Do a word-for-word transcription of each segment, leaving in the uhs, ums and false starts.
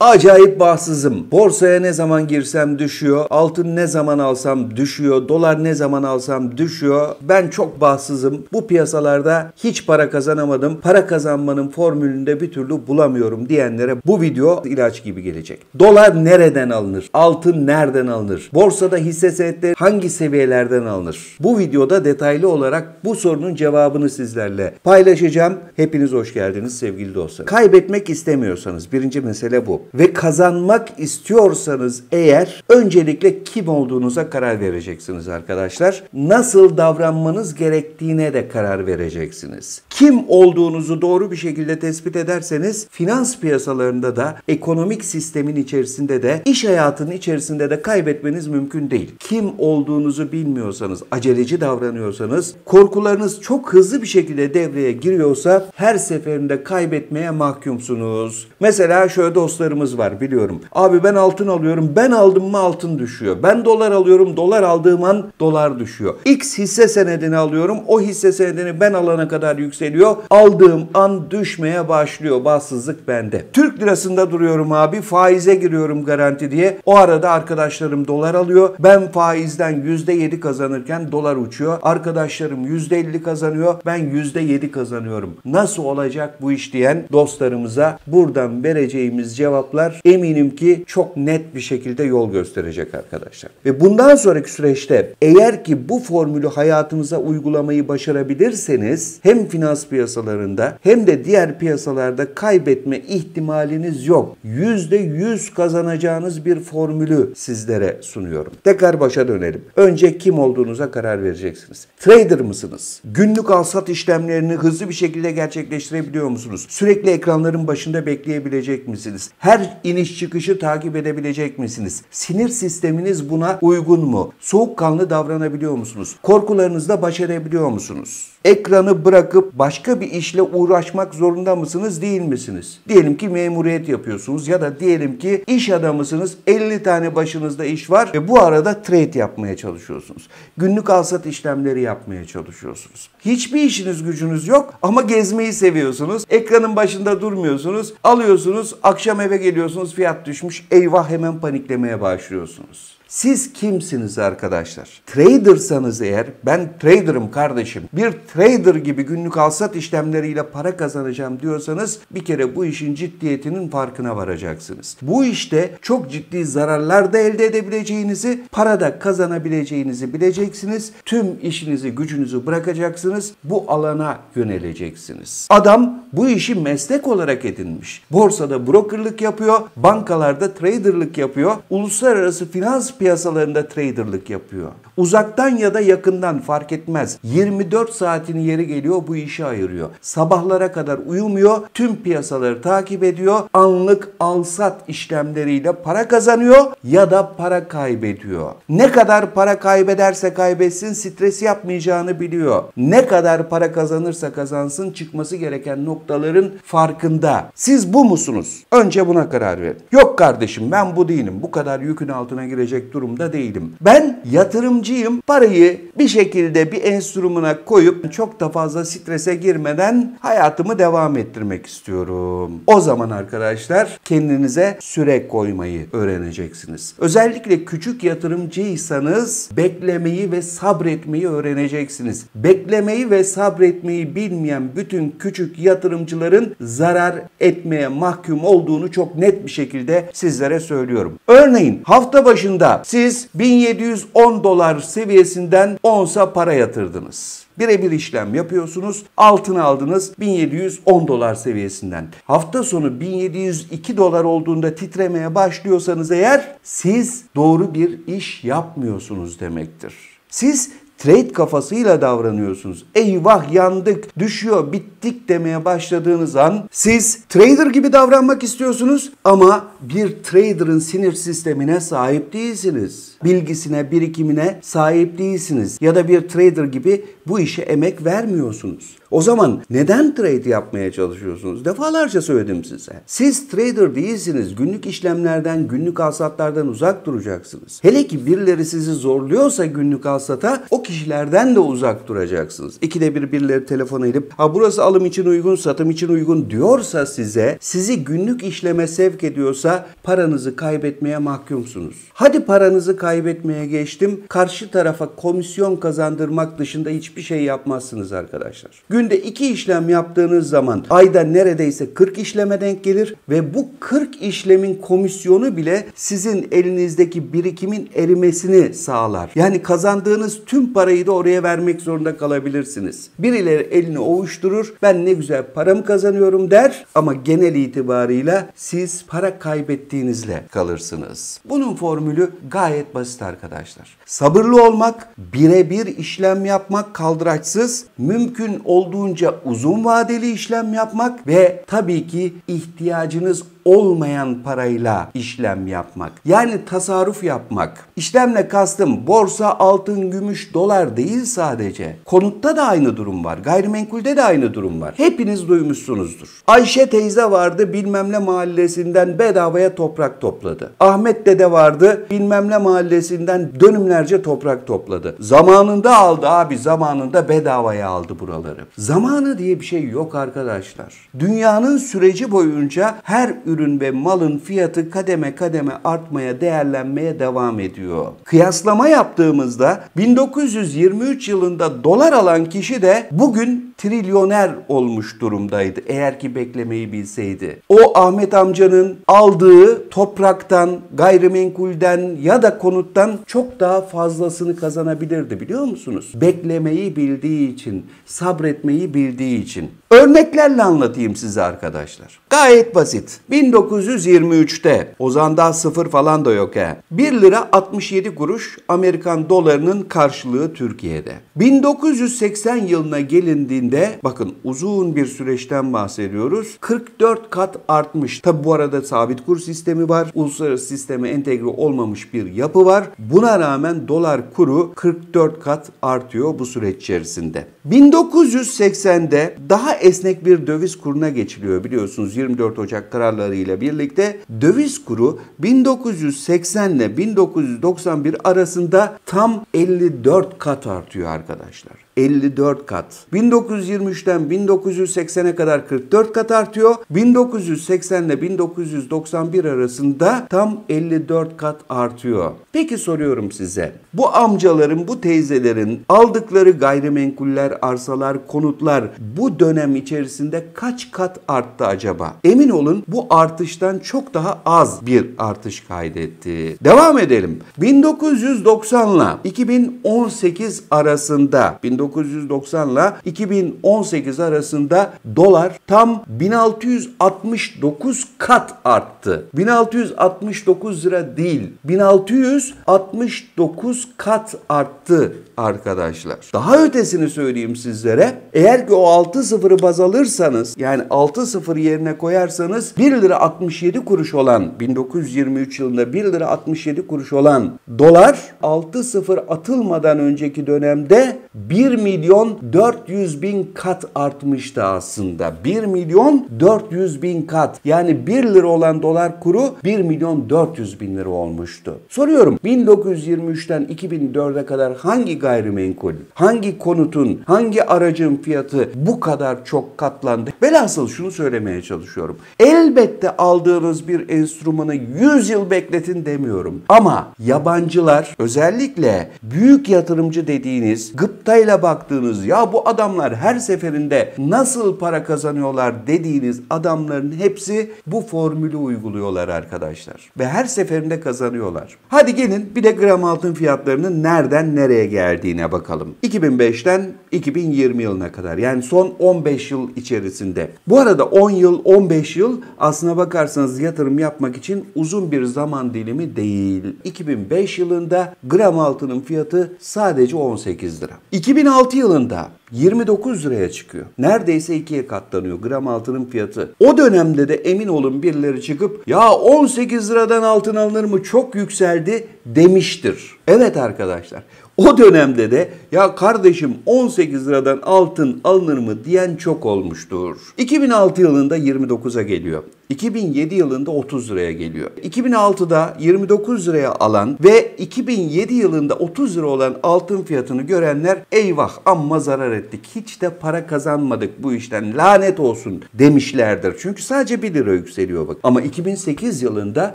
Acayip bahtsızım. Borsaya ne zaman girsem düşüyor. Altın ne zaman alsam düşüyor. Dolar ne zaman alsam düşüyor. Ben çok bahtsızım. Bu piyasalarda hiç para kazanamadım. Para kazanmanın formülünü de bir türlü bulamıyorum diyenlere bu video ilaç gibi gelecek. Dolar nereden alınır? Altın nereden alınır? Borsada hisse senetleri hangi seviyelerden alınır? Bu videoda detaylı olarak bu sorunun cevabını sizlerle paylaşacağım. Hepiniz hoş geldiniz sevgili dostlar. Kaybetmek istemiyorsanız birinci mesele bu. Ve kazanmak istiyorsanız eğer öncelikle kim olduğunuza karar vereceksiniz arkadaşlar. Nasıl davranmanız gerektiğine de karar vereceksiniz. Kim olduğunuzu doğru bir şekilde tespit ederseniz finans piyasalarında da ekonomik sistemin içerisinde de iş hayatının içerisinde de kaybetmeniz mümkün değil. Kim olduğunuzu bilmiyorsanız, aceleci davranıyorsanız, korkularınız çok hızlı bir şekilde devreye giriyorsa her seferinde kaybetmeye mahkumsunuz. Mesela şöyle dostlar, var biliyorum. Abi ben altın alıyorum. Ben aldım mı altın düşüyor. Ben dolar alıyorum. Dolar aldığım an dolar düşüyor. X hisse senedini alıyorum. O hisse senedini ben alana kadar yükseliyor. Aldığım an düşmeye başlıyor. Bahtsızlık bende. Türk lirasında duruyorum abi. Faize giriyorum garanti diye. O arada arkadaşlarım dolar alıyor. Ben faizden yüzde yedi kazanırken dolar uçuyor. Arkadaşlarım yüzde elli kazanıyor. Ben yüzde yedi kazanıyorum. Nasıl olacak bu iş diyen dostlarımıza buradan vereceğimiz cevap cevaplar eminim ki çok net bir şekilde yol gösterecek arkadaşlar. Ve bundan sonraki süreçte eğer ki bu formülü hayatınıza uygulamayı başarabilirseniz hem finans piyasalarında hem de diğer piyasalarda kaybetme ihtimaliniz yok. yüzde yüz kazanacağınız bir formülü sizlere sunuyorum. Tekrar başa dönelim. Önce kim olduğunuza karar vereceksiniz. Trader mısınız? Günlük alsat işlemlerini hızlı bir şekilde gerçekleştirebiliyor musunuz? Sürekli ekranların başında bekleyebilecek misiniz? Her iniş çıkışı takip edebilecek misiniz? Sinir sisteminiz buna uygun mu? Soğukkanlı davranabiliyor musunuz? Korkularınızla baş edebiliyor musunuz? Ekranı bırakıp başka bir işle uğraşmak zorunda mısınız, değil misiniz? Diyelim ki memuriyet yapıyorsunuz ya da diyelim ki iş adamısınız. elli tane başınızda iş var ve bu arada trade yapmaya çalışıyorsunuz. Günlük alsat işlemleri yapmaya çalışıyorsunuz. Hiçbir işiniz gücünüz yok ama gezmeyi seviyorsunuz. Ekranın başında durmuyorsunuz. Alıyorsunuz, akşam eve geliyorsunuz, fiyat düşmüş. Eyvah, hemen paniklemeye başlıyorsunuz. Siz kimsiniz arkadaşlar? Tradersanız eğer, ben traderım kardeşim, bir trader gibi günlük alsat işlemleriyle para kazanacağım diyorsanız bir kere bu işin ciddiyetinin farkına varacaksınız. Bu işte çok ciddi zararlar da elde edebileceğinizi, para da kazanabileceğinizi bileceksiniz. Tüm işinizi, gücünüzü bırakacaksınız. Bu alana yöneleceksiniz. Adam bu işi meslek olarak edinmiş. Borsada brokerlık yapıyor, bankalarda traderlık yapıyor, uluslararası finans piyasalarında traderlık yapıyor. Uzaktan ya da yakından fark etmez. yirmi dört saatini yeri geliyor bu işe ayırıyor. Sabahlara kadar uyumuyor. Tüm piyasaları takip ediyor. Anlık alsat işlemleriyle para kazanıyor ya da para kaybediyor. Ne kadar para kaybederse kaybetsin stres yapmayacağını biliyor. Ne kadar para kazanırsa kazansın çıkması gereken noktaların farkında. Siz bu musunuz? Önce buna karar verin. Yok kardeşim, ben bu değilim. Bu kadar yükün altına girecek durumda değilim. Ben yatırımcıyım. Parayı bir şekilde bir enstrümana koyup çok da fazla strese girmeden hayatımı devam ettirmek istiyorum. O zaman arkadaşlar kendinize süre koymayı öğreneceksiniz. Özellikle küçük yatırımcıysanız beklemeyi ve sabretmeyi öğreneceksiniz. Beklemeyi ve sabretmeyi bilmeyen bütün küçük yatırımcıların zarar etmeye mahkum olduğunu çok net bir şekilde sizlere söylüyorum. Örneğin hafta başında siz bin yedi yüz on dolar seviyesinden onsa para yatırdınız. Birebir işlem yapıyorsunuz. Altın aldınız bin yedi yüz on dolar seviyesinden. Hafta sonu bin yedi yüz iki dolar olduğunda titremeye başlıyorsanız eğer siz doğru bir iş yapmıyorsunuz demektir. Siz trade kafasıyla davranıyorsunuz. Eyvah, yandık, düşüyor, bittik demeye başladığınız an siz trader gibi davranmak istiyorsunuz ama bir trader'ın sinir sistemine sahip değilsiniz. Bilgisine, birikimine sahip değilsiniz. Ya da bir trader gibi bu işe emek vermiyorsunuz. O zaman neden trade yapmaya çalışıyorsunuz? Defalarca söyledim size. Siz trader değilsiniz. Günlük işlemlerden, günlük alsatlardan uzak duracaksınız. Hele ki birileri sizi zorluyorsa günlük alsata, o kişilerden de uzak duracaksınız. İkide bir birileri telefona edip ha burası alım için uygun, satım için uygun diyorsa size, sizi günlük işleme sevk ediyorsa paranızı kaybetmeye mahkumsunuz. Hadi paranızı kaybetmeye geçtim. Karşı tarafa komisyon kazandırmak dışında hiçbir şey yapmazsınız arkadaşlar. Günde iki işlem yaptığınız zaman ayda neredeyse kırk işleme denk gelir ve bu kırk işlemin komisyonu bile sizin elinizdeki birikimin erimesini sağlar. Yani kazandığınız tüm parayı da oraya vermek zorunda kalabilirsiniz. Birileri elini ovuşturur, ben ne güzel paramı kazanıyorum der ama genel itibarıyla siz para kaybettiğinizle kalırsınız. Bunun formülü gayet basit arkadaşlar. Sabırlı olmak, birebir işlem yapmak kaldıraçsız, mümkün olduğunca uzun vadeli işlem yapmak ve tabii ki ihtiyacınız olmayan parayla işlem yapmak. Yani tasarruf yapmak. İşlemle kastım borsa, altın, gümüş, dolar değil sadece. Konutta da aynı durum var. Gayrimenkulde de aynı durum var. Hepiniz duymuşsunuzdur. Ayşe teyze vardı bilmem ne mahallesinden bedavaya toprak topladı. Ahmet dede vardı bilmem ne mahallesinden dönümlerce toprak topladı. Zamanında aldı abi, zamanında bedavaya aldı buraları. Zamanı diye bir şey yok arkadaşlar. Dünyanın süreci boyunca her ürün ürün ve malın fiyatı kademe kademe artmaya, değerlenmeye devam ediyor. Kıyaslama yaptığımızda bin dokuz yüz yirmi üç yılında dolar alan kişi de bugün trilyoner olmuş durumdaydı eğer ki beklemeyi bilseydi. O Ahmet amcanın aldığı topraktan, gayrimenkulden ya da konuttan çok daha fazlasını kazanabilirdi biliyor musunuz? Beklemeyi bildiği için, sabretmeyi bildiği için. Örneklerle anlatayım size arkadaşlar. Gayet basit. bin dokuz yüz yirmi üçte, o zaman daha sıfır falan da yok he. bir lira altmış yedi kuruş Amerikan dolarının karşılığı Türkiye'de. bin dokuz yüz seksen yılına gelindiğinde, bakın uzun bir süreçten bahsediyoruz, kırk dört kat artmış. Tabi bu arada sabit kur sistemi var. Uluslararası sisteme entegre olmamış bir yapı var. Buna rağmen dolar kuru kırk dört kat artıyor bu süreç içerisinde. bin dokuz yüz seksende daha esnek bir döviz kuruna geçiliyor biliyorsunuz yirmi dört Ocak kararlarıyla birlikte. Döviz kuru bin dokuz yüz seksen ile bin dokuz yüz doksan bir arasında tam elli dört kat artıyor arkadaşlar. elli dört kat. bin dokuz yüz yirmi üçten bin dokuz yüz seksene kadar kırk dört kat artıyor. bin dokuz yüz seksen ile bin dokuz yüz doksan bir arasında tam elli dört kat artıyor. Peki soruyorum size. Bu amcaların, bu teyzelerin aldıkları gayrimenkuller, arsalar, konutlar bu dönem içerisinde kaç kat arttı acaba? Emin olun bu artıştan çok daha az bir artış kaydetti. Devam edelim. bin dokuz yüz doksan ile iki bin on sekiz arasında bin dokuz yüz doksan ile iki bin on sekiz arasında dolar tam bin altı yüz altmış dokuz kat arttı. bin altı yüz altmış dokuz lira değil, bin altı yüz altmış dokuz kat arttı arkadaşlar. Daha ötesini söyleyeyim sizlere. Eğer ki o altı sıfırı baz alırsanız, yani altı sıfır yerine koyarsanız bir lira altmış yedi kuruş olan bin dokuz yüz yirmi üç yılında bir lira altmış yedi kuruş olan dolar altı sıfır atılmadan önceki dönemde bir milyon dört yüz bin kat artmıştı aslında. bir milyon dört yüz bin kat. Yani bir lira olan dolar kuru bir milyon dört yüz bin lira olmuştu. Soruyorum, bin dokuz yüz yirmi üçten iki bin dörde kadar hangi gayrimenkul, hangi konutun, hangi aracın fiyatı bu kadar çok katlandı? Velhasıl şunu söylemeye çalışıyorum. Elbette aldığınız bir enstrümanı yüz yıl bekletin demiyorum. Ama yabancılar, özellikle büyük yatırımcı dediğiniz, gıpta ile baktığınız, ya bu adamlar her seferinde nasıl para kazanıyorlar dediğiniz adamların hepsi bu formülü uyguluyorlar arkadaşlar. Ve her seferinde kazanıyorlar. Hadi gelin bir de gram altın fiyatlarının nereden nereye geldiğine bakalım. iki bin beşten iki bin yirmi yılına kadar, yani son on beş yıl içerisinde. Bu arada on yıl, on beş yıl aslına bakarsanız yatırım yapmak için uzun bir zaman dilimi değil. iki bin beş yılında gram altının fiyatı sadece on sekiz lira. iki bin altı yılında yirmi dokuz liraya çıkıyor. Neredeyse ikiye katlanıyor gram altının fiyatı. O dönemde de emin olun birileri çıkıp ya on sekiz liradan altın alınır mı, çok yükseldi demiştir. Evet arkadaşlar, O dönemde de ya kardeşim on sekiz liradan altın alınır mı diyen çok olmuştur. iki bin altı yılında yirmi dokuza geliyor. iki bin yedi yılında otuz liraya geliyor. iki bin altıda yirmi dokuz liraya alan ve iki bin yedi yılında otuz lira olan altın fiyatını görenler eyvah amma zarar ettik, hiç de para kazanmadık bu işten, lanet olsun demişlerdir. Çünkü sadece bir lira yükseliyor bak. Ama iki bin sekiz yılında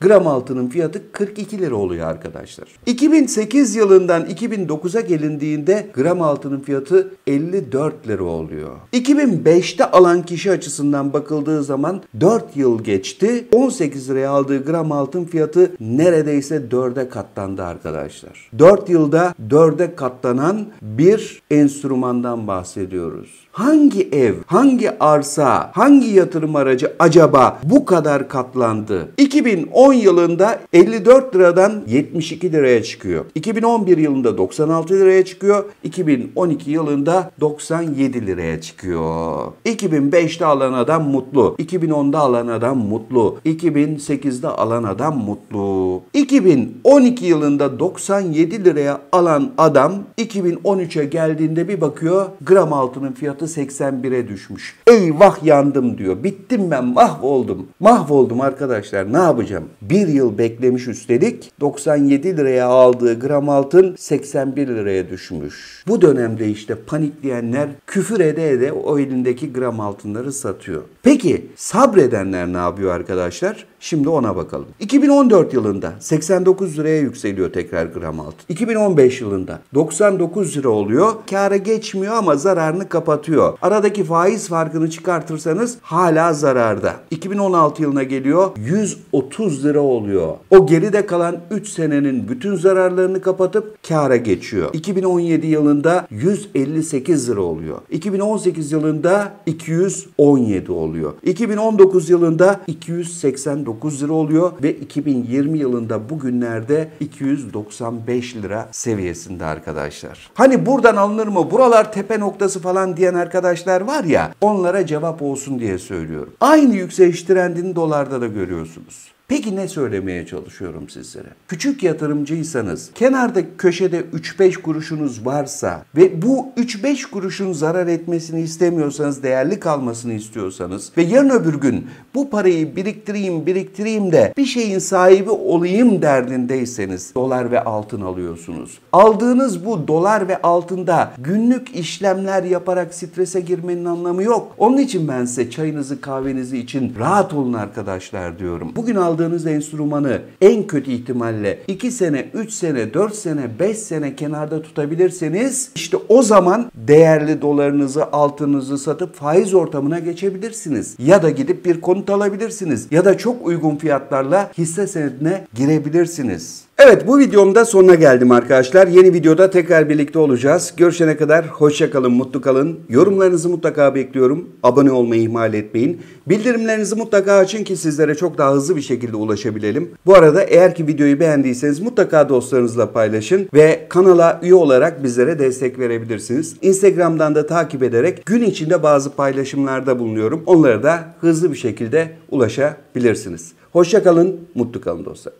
gram altının fiyatı kırk iki lira oluyor arkadaşlar. iki bin sekiz yılından iki bin dokuza gelindiğinde gram altının fiyatı elli dört lira oluyor. iki bin beşte alan kişi açısından bakıldığı zaman dört yıl geçti. on sekiz liraya aldığı gram altın fiyatı neredeyse dörde katlandı arkadaşlar. dört yılda dörde katlanan bir enstrümandan bahsediyoruz. Hangi ev, hangi arsa, hangi yatırım aracı acaba bu kadar katlandı? iki bin on yılında elli dört liradan yetmiş iki liraya çıkıyor. iki bin on bir yılında doksan altı liraya çıkıyor. iki bin on iki yılında doksan yedi liraya çıkıyor. iki bin beşte alan adam mutlu. iki bin onda alan adam mutlu. iki bin sekizde alan adam mutlu. iki bin on iki yılında doksan yedi liraya alan adam iki bin on üçe geldiğinde bir bakıyor gram altının fiyatı seksen bire düşmüş. Eyvah yandım diyor. Bittim ben, mahvoldum. Mahvoldum arkadaşlar, ne yapacağım? Bir yıl beklemiş üstelik. doksan yedi liraya aldığı gram altın seksen bir liraya düşmüş. Bu dönemde işte panikleyenler küfür ede ede o elindeki gram altınları satıyor. Peki sabredenler ne yapıyor arkadaşlar? Şimdi ona bakalım. iki bin on dört yılında seksen dokuz liraya yükseliyor tekrar gram altın. iki bin on beş yılında doksan dokuz lira oluyor. Kâra geçmiyor ama zararını kapatıyor. Aradaki faiz farkını çıkartırsanız hala zararda. iki bin on altı yılına geliyor, yüz otuz lira oluyor. O geride kalan üç senenin bütün zararlarını kapatıp kâra geçiyor. iki bin on yedi yılında yüz elli sekiz lira oluyor. iki bin on sekiz yılında iki yüz on yedi oluyor. iki bin on dokuz yılında iki yüz seksen dokuz lira oluyor ve iki bin yirmi yılında bugünlerde iki yüz doksan beş lira seviyesinde arkadaşlar. Hani buradan alınır mı? Buralar tepe noktası falan diyen arkadaşlar var ya, onlara cevap olsun diye söylüyorum. Aynı yükseliş trendini dolarda da görüyorsunuz. Peki ne söylemeye çalışıyorum sizlere? Küçük yatırımcıysanız, kenarda köşede üç beş kuruşunuz varsa ve bu üç beş kuruşun zarar etmesini istemiyorsanız, değerli kalmasını istiyorsanız ve yarın öbür gün bu parayı biriktireyim biriktireyim de bir şeyin sahibi olayım derdindeyseniz dolar ve altın alıyorsunuz. Aldığınız bu dolar ve altında günlük işlemler yaparak strese girmenin anlamı yok. Onun için ben size çayınızı kahvenizi için rahat olun arkadaşlar diyorum. Bugün aldığınız aldığınız enstrümanı en kötü ihtimalle iki sene, üç sene, dört sene, beş sene kenarda tutabilirseniz işte o zaman değerli dolarınızı, altınınızı satıp faiz ortamına geçebilirsiniz. Ya da gidip bir konut alabilirsiniz. Ya da çok uygun fiyatlarla hisse senedine girebilirsiniz. Evet, bu videomda sonuna geldim arkadaşlar. Yeni videoda tekrar birlikte olacağız. Görüşene kadar hoşça kalın, mutlu kalın. Yorumlarınızı mutlaka bekliyorum. Abone olmayı ihmal etmeyin. Bildirimlerinizi mutlaka açın ki sizlere çok daha hızlı bir şekilde ulaşabilelim. Bu arada eğer ki videoyu beğendiyseniz mutlaka dostlarınızla paylaşın ve kanala üye olarak bizlere destek verebilirsiniz. Instagram'dan da takip ederek gün içinde bazı paylaşımlarda bulunuyorum. Onlara da hızlı bir şekilde ulaşabilirsiniz. Hoşça kalın, mutlu kalın dostlar.